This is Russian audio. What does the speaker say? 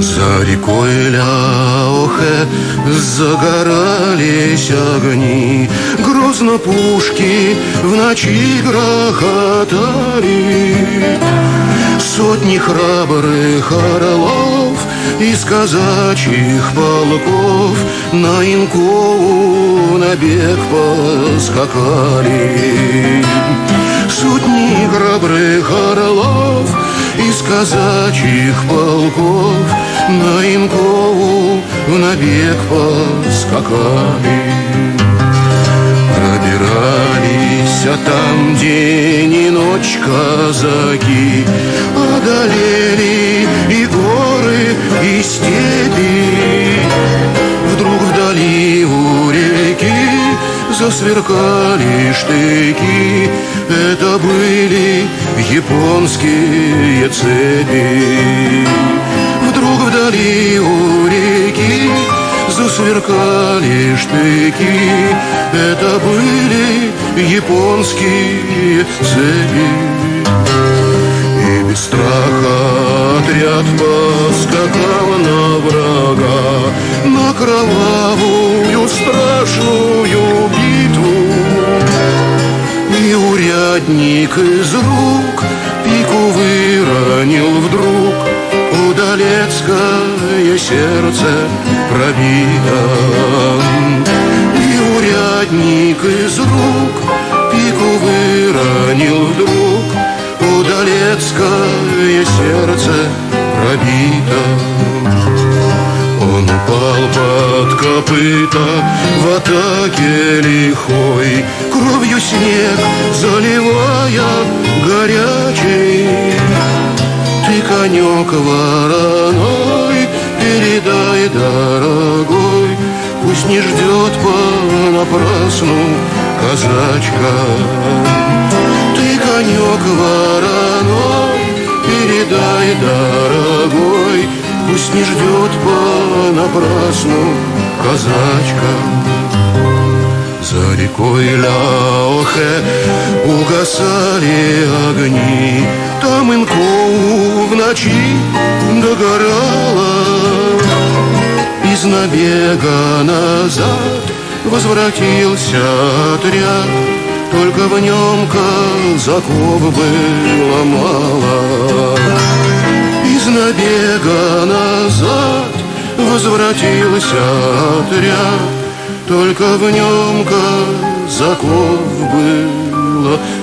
За рекой Ляохэ загорались огни, грозно пушки в ночи грохотали. Сотни храбрых орлов из казачьих полков на Инкоу набег поскакали. Сотни храбрых орлов из казачьих полков на Инкоу набег поскакали. Пробирались там день и ночь казаки, одолели и горы, и степи. Вдруг вдали у реки засверкали штыки, это были японские цепи. Вдруг вдали у реки засверкали штыки, это были японские цепи. И без страха отряд поскакал на врага, на кровавую страшную битву. И урядник из рук пику выронил вдруг, удалецкое сердце пробито. И урядник из рук пику выронил вдруг, удалецкое сердце пробито. Он упал под копыта в атаке лихой, кровью снег заливая горячий. Ты, конек вороной, передай дорогой, пусть не ждет понапрасну казачка. Ты, конек вороной, передай дорогой, пусть не ждет понапрасну казачка. За рекой Ляохэ угасали огни, там Инкоу в ночи догорала. Из набега назад возвратился отряд, только в нем казаков было мало. Из набега назад возвратился отряд, только в нем казаков было мало.